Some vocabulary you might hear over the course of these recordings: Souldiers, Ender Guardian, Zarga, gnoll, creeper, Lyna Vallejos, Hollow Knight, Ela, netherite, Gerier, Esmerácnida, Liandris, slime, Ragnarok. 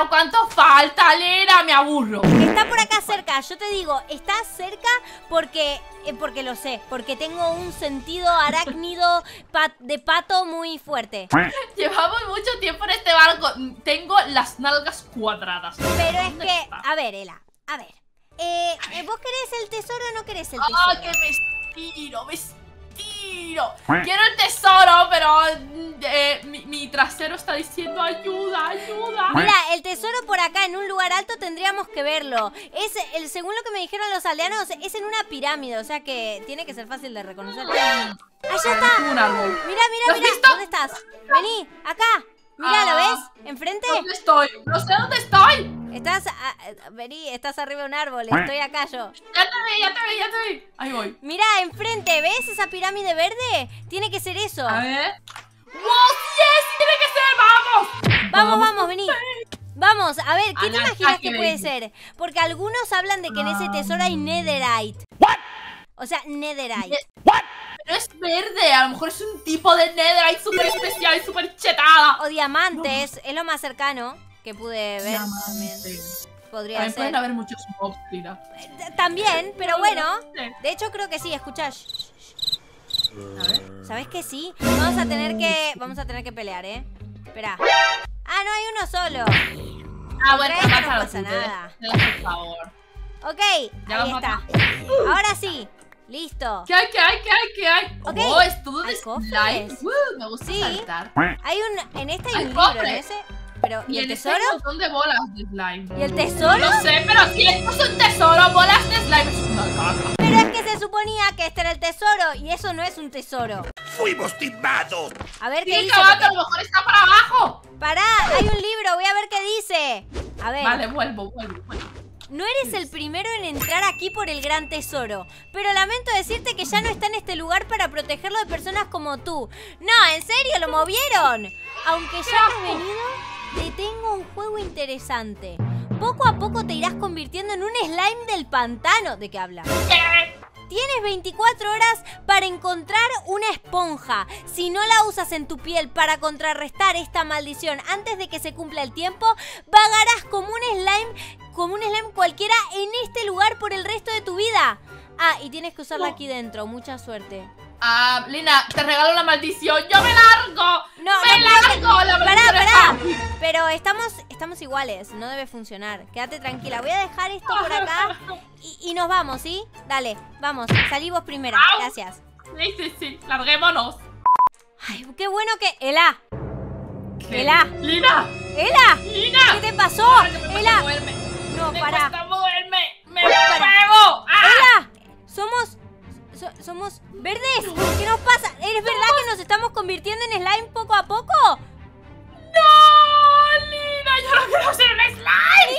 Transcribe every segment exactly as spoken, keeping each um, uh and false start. pero ¿cuánto falta, Lera? Me aburro. Está por acá cerca, yo te digo, está cerca porque, eh, porque lo sé, porque tengo un sentido arácnido pat, de pato muy fuerte. Llevamos mucho tiempo en este barco, tengo las nalgas cuadradas. Pero es que, está? a ver, Ela, a ver, eh, a ver. ¿Vos querés el tesoro o no querés el tesoro? ¡Ah, oh, que me tiro, me tiro! Quiero el tesoro, pero... Eh, mi, mi trasero está diciendo ayuda, ayuda. Mira, el tesoro por acá en un lugar alto tendríamos que verlo. Es el, según lo que me dijeron los aldeanos, es en una pirámide, o sea que tiene que ser fácil de reconocer. Allá está. Un árbol. Mira, mira, mira. ¿Dónde estás? Vení, acá. Mira, ¿lo ves? ¿Enfrente? ¿Dónde estoy? No sé dónde estoy. Estás, a, vení, estás arriba de un árbol, estoy acá yo. Ya te vi, ya te vi, ya te vi. Ahí voy. Mira, enfrente, ¿ves esa pirámide verde? Tiene que ser eso. A ver. ¡Wow! ¡Yes! ¡Tiene que ser! ¡Vamos! Vamos, vamos, vamos vení. Vamos, a ver, ¿qué a te imaginas que puede ser? Porque algunos hablan de que en ese tesoro hay netherite. ¿What? O sea, netherite. ¿What? Pero es verde, a lo mejor es un tipo de netherite súper especial y súper chetada. O diamantes, no. Es lo más cercano que pude ver. Diamantes. Podría también ser. Pueden haber muchos mobs, mira. También, pero bueno. De hecho, creo que sí, escuchás. A ver. ¿Sabes que sí? Vamos a tener que... Vamos a tener que pelear, ¿eh? Espera. Ah, no, hay uno solo. Ah, bueno, no pasa nada. Por favor. Ok, ahí está. Ahora sí. Listo. ¿Qué hay, qué hay, qué hay, qué hay? Okay. Oh, es todo de slime. Uh, me gusta sí. saltar. Hay un... En este hay, hay un cofre. libro, en ese... Pero, ¿y, ¿Y el tesoro? Hay un montón de bolas de slime. ¿Y el tesoro? No sé, pero si esto es un tesoro, bolas de slime es una caca. Pero es que se suponía que este era el tesoro y eso no es un tesoro. ¡Fuimos timados! A ver qué dice. Porque... A lo mejor está para abajo. Pará, hay un libro, voy a ver qué dice. A ver. Vale, vuelvo, vuelvo, vuelvo. No eres el primero en entrar aquí por el gran tesoro, pero lamento decirte que ya no está en este lugar para protegerlo de personas como tú. No, en serio, lo movieron. Aunque ya has venido... Te tengo un juego interesante. Poco a poco te irás convirtiendo en un slime del pantano. ¿De qué habla? Tienes veinticuatro horas para encontrar una esponja. Si no la usas en tu piel para contrarrestar esta maldición antes de que se cumpla el tiempo, vagarás como un slime, como un slime cualquiera en este lugar por el resto de tu vida. Ah, y tienes que usarla aquí dentro. Mucha suerte. Ah, Lina, te regalo la maldición. ¡Yo me largo! No, ¡Me no, largo! La ¡Pará, pará! Pero estamos, estamos iguales. No debe funcionar. Quédate tranquila. Voy a dejar esto por acá y, y nos vamos, ¿sí? Dale, vamos. Salí vos primero. Gracias. Sí, sí, sí. Larguémonos. Ay, qué bueno que... ¡Ela! ¿Qué? ¡Ela! ¡Lina! ¡Ela! ¡Lina! ¿Qué te pasó? No, ¡Ela! No, me pará. ¡Me moverme! ¡Me muevo! ¡Ah! ¡Ela! Somos... So, somos verdes. ¿Qué nos pasa? ¿Es verdad que nos estamos convirtiendo en slime poco a poco? ¡No, Lina! ¡Yo no quiero ser un slime!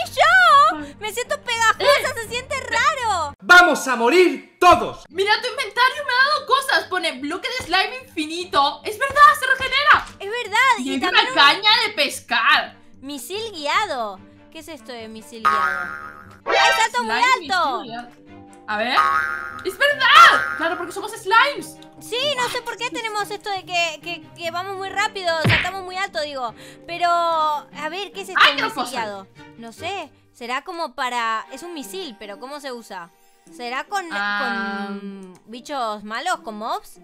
¡Y yo! ¡Me siento pegajosa! ¡Se siente raro! ¡Vamos a morir todos! Mira, tu inventario me ha dado cosas. Pone bloque de slime infinito. ¡Es verdad! ¡Se regenera! ¡Es verdad! Y, y es también una caña de pescar. Misil guiado. ¿Qué es esto de misil guiado? ¡Ay, salto muy alto! A ver... ¡Es verdad! Claro, porque somos slimes. Sí, no sé por qué tenemos esto de que, que, que vamos muy rápido, saltamos muy alto, digo. Pero, a ver, ¿qué es esto? Ay, qué cosa. No sé, será como para... Es un misil, pero ¿cómo se usa? ¿Será con, um... con bichos malos, con mobs?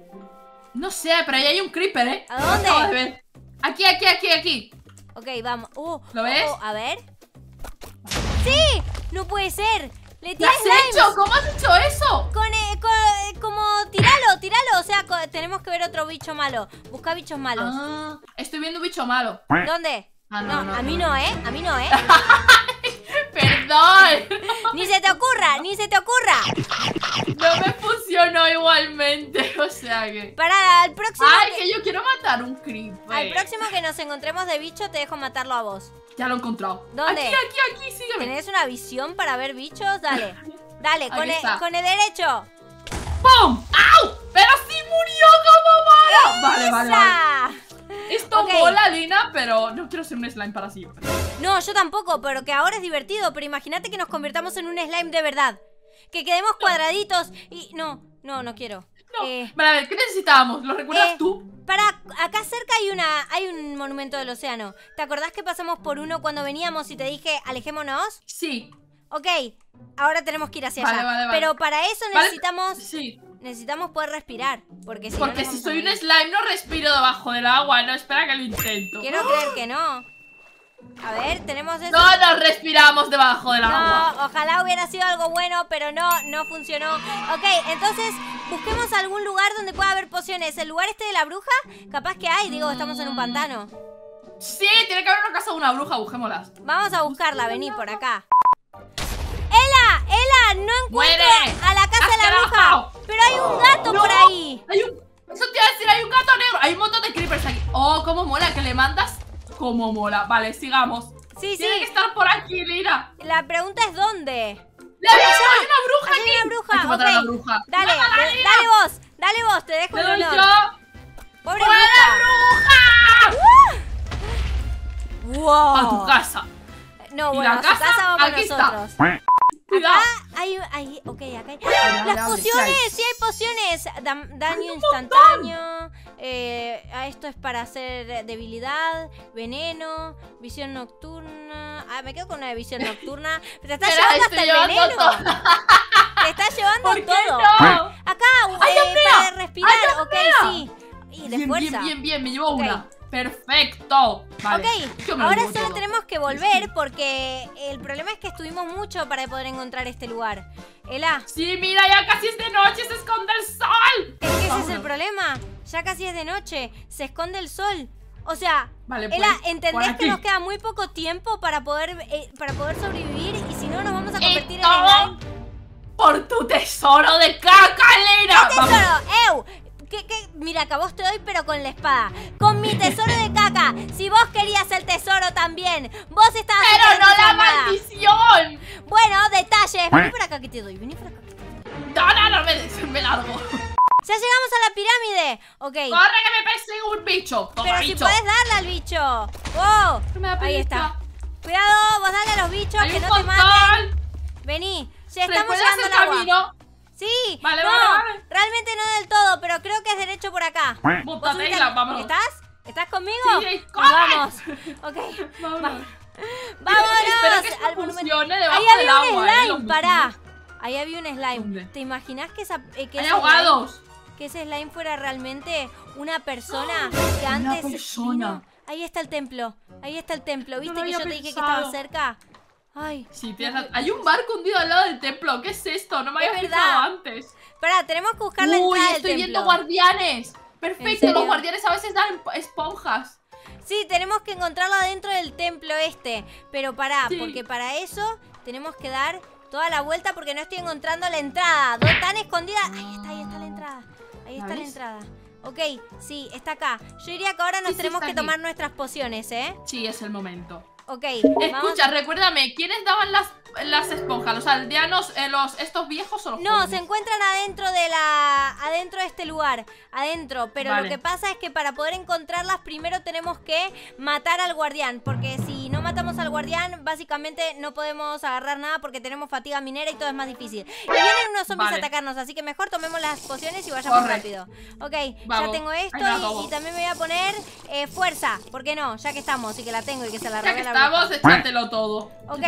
No sé, pero ahí hay un creeper, ¿eh? ¿A dónde? No, a ver. Aquí, aquí, aquí, aquí. Ok, vamos. Uh, ¿Lo ves? Oh, a ver. ¡Sí! ¡No puede ser! Le ¿Qué has slimes. hecho? ¿Cómo has hecho eso? Con, eh, con eh, como tiralo, tiralo. O sea, con, tenemos que ver otro bicho malo. Busca bichos malos. Ah, estoy viendo un bicho malo. ¿Dónde? Ah, no, no, no, a mí no, ¿eh? A mí no, ¿eh? Perdón. Ni se te ocurra, ni se te ocurra. No me funcionó igualmente. O sea que... Para el próximo... Ay, que, que yo quiero matar un creeper. Al próximo que nos encontremos de bicho te dejo matarlo a vos. Ya lo he encontrado. ¿Dónde? Aquí, aquí, aquí, sígueme. ¿Tenés una visión para ver bichos? Dale. Dale, con el, con el derecho. ¡Pum! ¡Au! ¡Pero sí murió como mala! Vale, vale, vale. Esto okay. mola, Lina, pero no quiero ser un slime para siempre. No, yo tampoco, pero que ahora es divertido. Pero imagínate que nos convirtamos en un slime de verdad. Que quedemos cuadraditos y... No, no, no quiero. No. Eh, para ver, ¿qué necesitábamos? ¿Lo recuerdas eh, tú? Para, acá cerca hay una, hay un monumento del océano. ¿Te acordás que pasamos por uno cuando veníamos y te dije, alejémonos? Sí. Ok, ahora tenemos que ir hacia vale, allá. Vale, vale. Pero para eso necesitamos... Vale, sí. Necesitamos poder respirar. Porque si, porque no si soy un slime no respiro debajo del agua. No, espera que lo intento. Quiero ¡oh! creer que no. A ver, tenemos eso. No nos respiramos debajo del no, agua. Ojalá hubiera sido algo bueno, pero no, no funcionó. Ok, entonces busquemos algún lugar donde pueda haber pociones. ¿El lugar este de la bruja? Capaz que hay, digo, estamos en un pantano. Sí, tiene que haber una casa de una bruja, busquémoslas. Vamos a buscarla, vení por acá. ¡Ela! ¡Ela! ¡No encuentro ¡muere! A la casa ¡has de la bruja! ¡Pero hay un gato no, por ahí! Hay un... Eso te iba a decir, hay un gato negro. Hay un montón de creepers aquí. Oh, cómo mola que le mandas. Como mola. Vale, sigamos. Sí, Tiene sí. que estar por aquí, Lira. La pregunta es ¿dónde? ¡La bruja! ¡Hay una bruja aquí! ¡Hay una bruja! Hay que matar okay. a la bruja. Dale, Mámala, dale, dale vos. Dale vos, te dejo el honor. ¡Pobre bruja! ¡La bruja! Uh. ¡Wow! A tu casa. No, bueno, la casa, a su casa vamos aquí nosotros. Está. Cuidado. Acá hay, hay, ok, acá hay. Las dame, pociones, sí hay, sí hay pociones. Da, daño instantáneo. Eh, esto es para hacer debilidad, veneno, visión nocturna. Ah, me quedo con una de visión nocturna. Te está llevando hasta el veneno. Te está llevando todo. No? Acá, eh, para respirar, ok, sí. Y de bien, fuerza. Bien, bien, bien, me llevo okay. una. ¡Perfecto! Vale, ok, ahora solo todo. tenemos que volver porque el problema es que estuvimos mucho para poder encontrar este lugar. Ela. Sí, mira, ya casi es de noche, se esconde el sol. Es que ese es el problema, ya casi es de noche, se esconde el sol. O sea, vale, pues, Ela, ¿entendés que nos queda muy poco tiempo para poder, eh, para poder sobrevivir? Y si no, nos vamos a convertir en slime. ¡Por tu tesoro de caca, Elena! ¡Tesoro! ¡Ew! ¿Qué, qué? Mira, que a vos te doy, pero con la espada. Con mi tesoro de caca. Si vos querías el tesoro también. Vos estabas... ¡Pero no la maldición! Bueno, detalles. Vení por acá que te doy. Vení por acá. No, no, no, me, me largo. Ya llegamos a la pirámide. Ok. Corre, que me persigue un bicho. Toma, pero bicho. Si podés darle al bicho. Wow. No ahí está. Cuidado, vos dale a los bichos. Hay que no montón. Te maten. Vení. Ya estamos llegando al agua. Camino. Sí, vale, no, vale, vale. realmente no del todo, pero creo que es derecho por acá. Isla, vámonos. ¿Estás? ¿Estás conmigo? Sí, vamos. Ok. Vámonos. Vámonos que al monumento. Ahí había un slime, eh, pará. Ahí había un slime. ¿Dónde? ¿Te imaginas que esa eh, que, ese slime, que ese slime fuera realmente una persona oh, que antes una persona. Vino? Ahí está el templo. Ahí está el templo. ¿Viste no que yo pensado. te dije que estaba cerca? Ay, sí, tía, hay un barco hundido al lado del templo. ¿Qué es esto? No me había fijado antes. Pará, tenemos que buscar la entrada del templo. Uy, estoy viendo guardianes. Perfecto, los guardianes a veces dan esponjas. Sí, tenemos que encontrarlo dentro del templo este. Pero pará, sí. porque para eso tenemos que dar toda la vuelta porque no estoy encontrando la entrada. ¿Dónde tan escondida? Ahí está, ahí está la entrada. Ahí está la entrada. Ok, sí, está acá. Yo diría que ahora nos sí, tenemos sí, que aquí. tomar nuestras pociones, ¿eh? Sí, es el momento. Ok, escucha, vamos. Recuérdame, ¿quiénes daban las, las esponjas? ¿Los aldeanos, eh, los, estos viejos o los No, jóvenes? Se encuentran adentro de la, adentro de este lugar, adentro. Pero vale. lo que pasa es que para poder encontrarlas primero tenemos que matar al guardián. Porque si no matamos al guardián, básicamente no podemos agarrar nada porque tenemos fatiga minera y todo es más difícil. Y vienen unos zombies vale. a atacarnos, así que mejor tomemos las pociones y vayamos Corre. rápido. Ok, vamos. Ya tengo esto y, y también me voy a poner eh, fuerza. ¿Por qué no? Ya que estamos y que la tengo y que se la revela. Vamos, échatelo todo. Ok,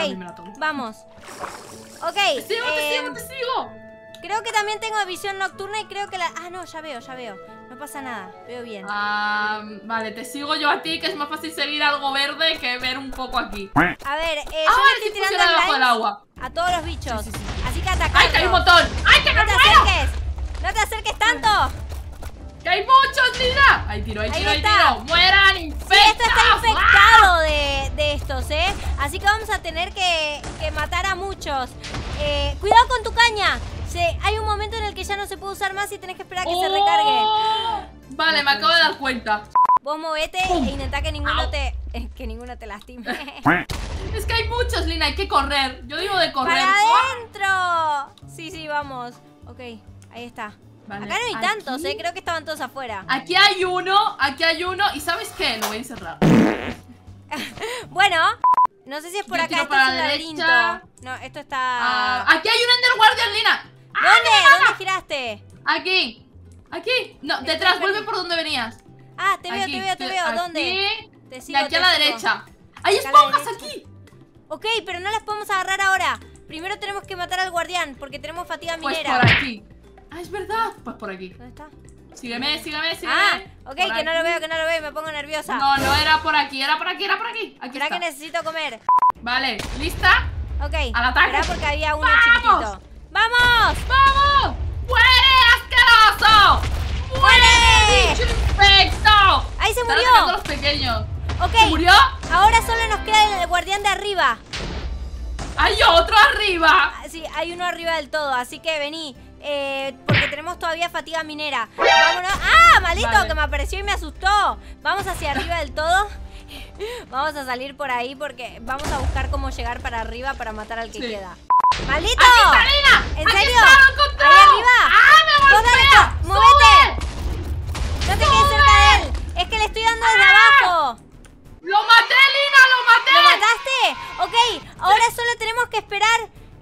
vamos. Ok. Te sigo, eh, te sigo, te sigo. Creo que también tengo visión nocturna y creo que la... Ah, no, ya veo, ya veo. No pasa nada, veo bien. Ah, vale, te sigo yo a ti, que es más fácil seguir algo verde que ver un poco aquí. A ver, eh, ah, yo le estoy tirando debajo del agua a todos los bichos. Sí, sí, sí. Así que atacamos. ¡Ay, que hay un montón! ¡Ay, que no me muero! Acerques. ¡No te acerques tanto! ¡Que hay muchos, tira! ¡Ay, tiro, ay, tiro, ay, tiro! ¡Mueran infectados! Sí, esto está infectado ¡ah! de, de estos, ¿eh? Así que vamos a tener que, que matar a muchos. Eh, ¡Cuidado con tu caña! Se, hay un momento en el que ya no se puede usar más y tenés que esperar a que oh, se recargue. Vale, me acabo de dar cuenta. Vos movete ¡pum! E intentá que ninguno Au. te... Eh, que ninguno te lastime. Es que hay muchos, Lina, hay que correr. Yo digo de correr. ¡Para adentro! Sí, sí, vamos. Ok, ahí está. Vale, acá no hay aquí, tantos, eh, creo que estaban todos afuera. Aquí hay uno, aquí hay uno. ¿Y sabes qué? Lo voy a encerrar. Bueno, no sé si es por Yo acá, esto es un laberinto. No, esto está... Ah, aquí hay un Ender Guardian, Lina. ¿Dónde? ¿Dónde giraste? Aquí. Aquí. No, detrás, vuelve por donde venías. Ah, te veo, aquí, te veo, te veo. ¿Dónde? Te sigo, de aquí a la derecha. ¡Hay esponjas aquí! Ok, pero no las podemos agarrar ahora. Primero tenemos que matar al guardián, porque tenemos fatiga minera. Pues por aquí. Ah, es verdad. Pues por aquí. ¿Dónde está? Sígueme, sígueme, sígueme. Ah, ok, que aquí. No lo veo, que no lo veo, me pongo nerviosa. No, no era por aquí, era por aquí, era por aquí. Aquí está. Que necesito comer. Vale, ¿lista? Ok. Al ataque. Era porque había uno chiquitito. ¡Vamos! ¡Vamos! ¡Muere, asqueroso! ¡Muere, bicho infecto! Ahí se murió. Están atacando a los pequeños. Ok. ¿Se murió? Ahora solo nos queda el guardián de arriba. ¡Hay otro arriba! Sí, hay uno arriba del todo, así que vení. Eh, porque tenemos todavía fatiga minera. Vámonos. ¡Ah! Maldito, vale. Que me apareció y me asustó. Vamos hacia arriba del todo. Vamos a salir por ahí porque vamos a buscar cómo llegar para arriba para matar al que sí. queda. ¡Maldito! ¡Aquí está, Lina! ¿En serio? ¡Ahí arriba! ¡Ah, me golpea! ¡Movete! ¡No te quedes cerca de él! ¡Es que le estoy dando desde ¡Ah! abajo! ¡Lo maté, Lina! ¡Lo maté! ¿Lo mataste? Ok, ahora sí. Solo tenemos que esperar...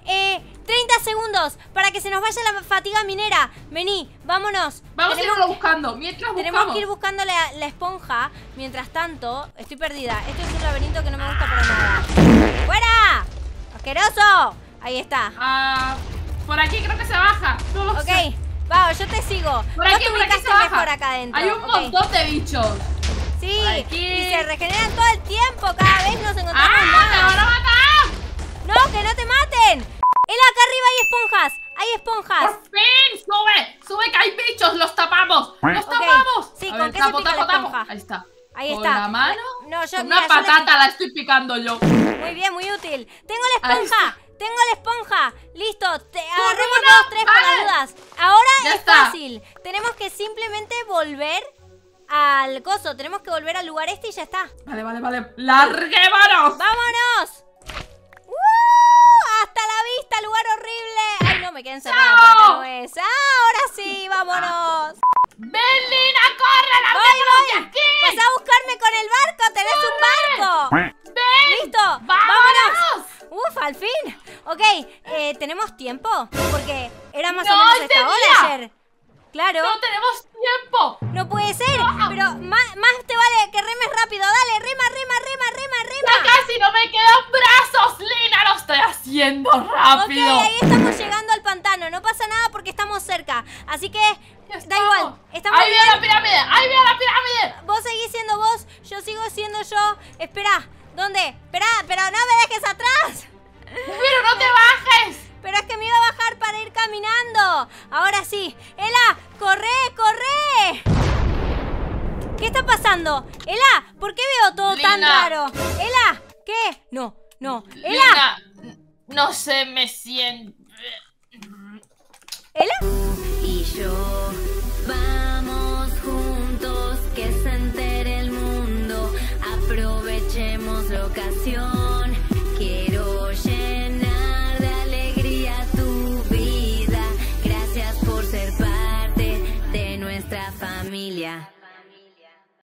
Eh... treinta segundos para que se nos vaya la fatiga minera. Vení, vámonos. Vamos tenemos a irlo buscando. Mientras tenemos buscamos. que ir buscando la, la esponja. Mientras tanto, estoy perdida. Esto es un laberinto que no me gusta para nada. ¡Fuera! ¡Asqueroso! Ahí está. Uh, por aquí creo que se baja. No lo ok, sé. Vamos, yo te sigo. Por aquí, por aquí se baja. Mejor acá adentro. Hay un okay. montón de bichos. Sí, y se regeneran todo el tiempo. Cada vez nos encontramos ah, más. Ahora no, no, que no te maten. ¡El acá arriba hay esponjas! ¡Hay esponjas! ¡Por fin! ¡Sube! ¡Sube que hay bichos! ¡Los tapamos! ¡Los okay. tapamos! Sí, a ¿con ver, qué tapo, se pica tapo, la esponja? Tapo. Ahí está. Ahí está. ¿Con la mano? No, yo, Una mira, patata yo la... la estoy picando yo. Muy bien, muy útil. ¡Tengo la esponja! ¡Tengo la esponja! ¡Listo! Te agarremos dos, tres vale. por las dudas. Ahora ya es está. fácil. Tenemos que simplemente volver al coso. Tenemos que volver al lugar este y ya está. Vale, vale, vale. ¡Larguémonos! ¡Vámonos! ¡Hasta la vista, lugar horrible! ¡Ay, no, me quedé encerrada! ¡Chao! Por acá no es. ¡Ah, ahora sí! ¡Vámonos! ¡Ven, Lina, corre! ¡La voy, voy! Aquí. ¡Vas a buscarme con el barco! ¡Tenés corre. un barco! ¡Ven! ¡Listo! ¡Vámonos! ¡Vámonos! ¡Uf, al fin! Ok, eh, ¿tenemos tiempo? Porque era más no, o menos esta hora ayer. ¡Claro! ¡No tenemos tiempo! ¡No puede ser! No. Pero más, más te vale que remes rápido. ¡Dale, rema, rema, rema, rema, rema! ¡Ya casi no me quedan brazos, Lina! ¡Lo estoy haciendo rápido! Ok, ahí estamos llegando al pantano. No pasa nada porque estamos cerca. Así que, da igual. Estamos ¡Ahí viene la pirámide! ¡Ahí viene la pirámide! Vos seguís siendo vos, yo sigo siendo yo. Esperá, ¿dónde? Esperá, pero no me dejes atrás. ¡Pero no te bajes! Pero es que me iba a bajar para ir caminando. Ahora sí. ¡Ela! ¡Corre! ¡Corre! ¿Qué está pasando? ¡Ela! ¿Por qué veo todo Lina. tan raro? ¡Ela! ¿Qué? No, no. ¡Ela! Lina, no se me siente. ¿Ela? Y yo. Vamos juntos. Que se entere el mundo. Aprovechemos la ocasión. Quiero llegar. Familia.